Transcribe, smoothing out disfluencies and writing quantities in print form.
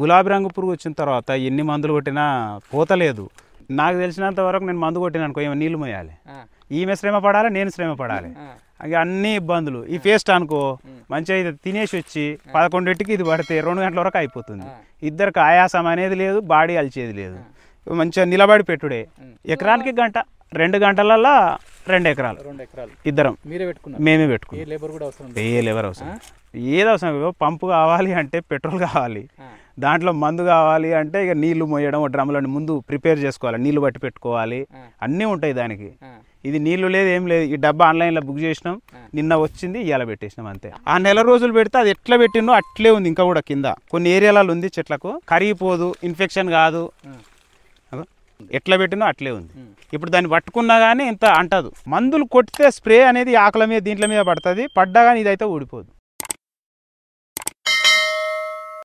గులాబీ రంగు పురుగు వచ్చిన తర్వాత ఎన్ని మందులు కొట్టినా పోతలేదు. నాకు తెలిసినంత వరకు నేను మందు కొట్టిన అనుకో, ఏమో నీళ్ళు మోయాలి, ఈమె శ్రమ పడాలి, నేను శ్రమ పడాలి, అన్ని ఇబ్బందులు. ఈ పేస్ట్ అనుకో మంచిగా తినేసి వచ్చి 11ంటికి ఇది పడితే 2 గంటల వరకు అయిపోతుంది. ఇద్దరికి ఆయాసం అనేది లేదు, బాడీ అలిచేది లేదు, మంచిగా నిలబడి పెట్టుడే. ఎకరానికి గంట, 2 గంటలల్లా 2 ఎకరాలు ఇద్దరం మేమే పెట్టుకున్నాం. ఏ లేబర్ అవసరం, ఏది అవసరం, పంపు కావాలి అంటే పెట్రోల్ కావాలి, దాంట్లో మందు కావాలి అంటే ఇక నీళ్లు మోయడం, డ్రమ్ములను ముందు ప్రిపేర్ చేసుకోవాలి, నీళ్లు బట్టి పెట్టుకోవాలి, అన్నీ ఉంటాయి దానికి. ఇది నీళ్లు లేదు, ఏం లేదు. ఈ డబ్బా ఆన్లైన్లో బుక్ చేసినాం, నిన్న వచ్చింది, ఇవాళ పెట్టేసినాం అంతే. ఆ నెల రోజులు పెడితే అది ఎట్లా పెట్టినో అట్లే ఉంది, ఇంకా కూడా కింద కొన్ని ఏరియాలలో ఉంది, చెట్లకు కరిగిపోదు, ఇన్ఫెక్షన్ కాదు, ఎట్లా పెట్టినో అట్లే ఉంది. ఇప్పుడు దాన్ని పట్టుకున్నా కానీ ఇంత అంటదు. మందులు కొట్టితే స్ప్రే అనేది ఆకుల మీద దీంట్ల మీద పడుతుంది, పడ్డా కానీ ఇదైతే ఊడిపోదు.